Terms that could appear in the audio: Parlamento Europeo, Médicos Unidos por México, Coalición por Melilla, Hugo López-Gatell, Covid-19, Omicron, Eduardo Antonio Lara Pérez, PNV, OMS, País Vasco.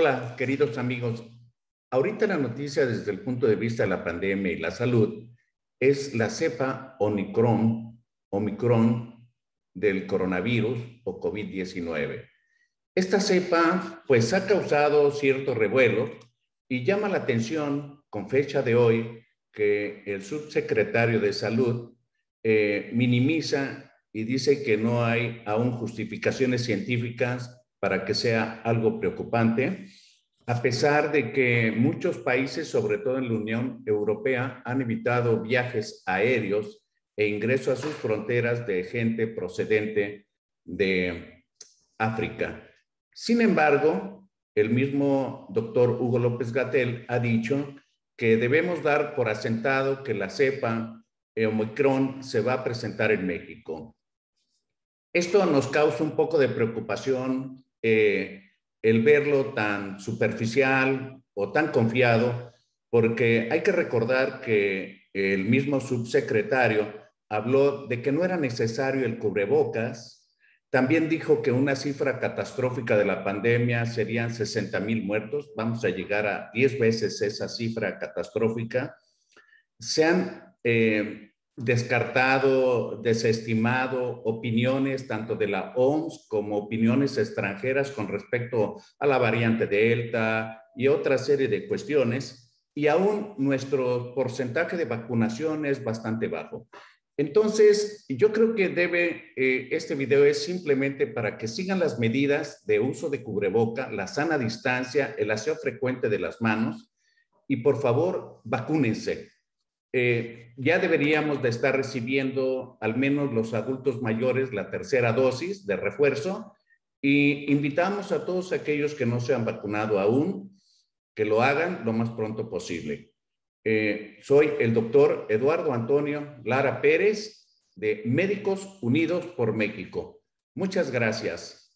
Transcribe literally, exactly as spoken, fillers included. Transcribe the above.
Hola, queridos amigos. Ahorita la noticia desde el punto de vista de la pandemia y la salud es la cepa Omicron, Omicron del coronavirus o COVID diecinueve. Esta cepa pues ha causado cierto revuelo y llama la atención con fecha de hoy que el subsecretario de Salud eh, minimiza y dice que no hay aún justificaciones científicas para que sea algo preocupante, a pesar de que muchos países, sobre todo en la Unión Europea, han evitado viajes aéreos e ingreso a sus fronteras de gente procedente de África. Sin embargo, el mismo doctor Hugo López-Gatell ha dicho que debemos dar por asentado que la cepa Omicron se va a presentar en México. Esto nos causa un poco de preocupación eh, el verlo tan superficial o tan confiado, porque hay que recordar que el mismo subsecretario habló de que no era necesario el cubrebocas. También dijo que una cifra catastrófica de la pandemia serían sesenta mil muertos. Vamos a llegar a diez veces esa cifra catastrófica. Se han eh, descartado, desestimado opiniones tanto de la O M S como opiniones extranjeras con respecto a la variante Delta y otra serie de cuestiones, y aún nuestro porcentaje de vacunación es bastante bajo. Entonces, yo creo que debe, eh, este video es simplemente para que sigan las medidas de uso de cubreboca, la sana distancia, el aseo frecuente de las manos y por favor, vacúnense. Eh, ya deberíamos de estar recibiendo, al menos los adultos mayores, la tercera dosis de refuerzo, y invitamos a todos aquellos que no se han vacunado aún, que lo hagan lo más pronto posible. Eh, soy el doctor Eduardo Antonio Lara Pérez de Médicos Unidos por México. Muchas gracias.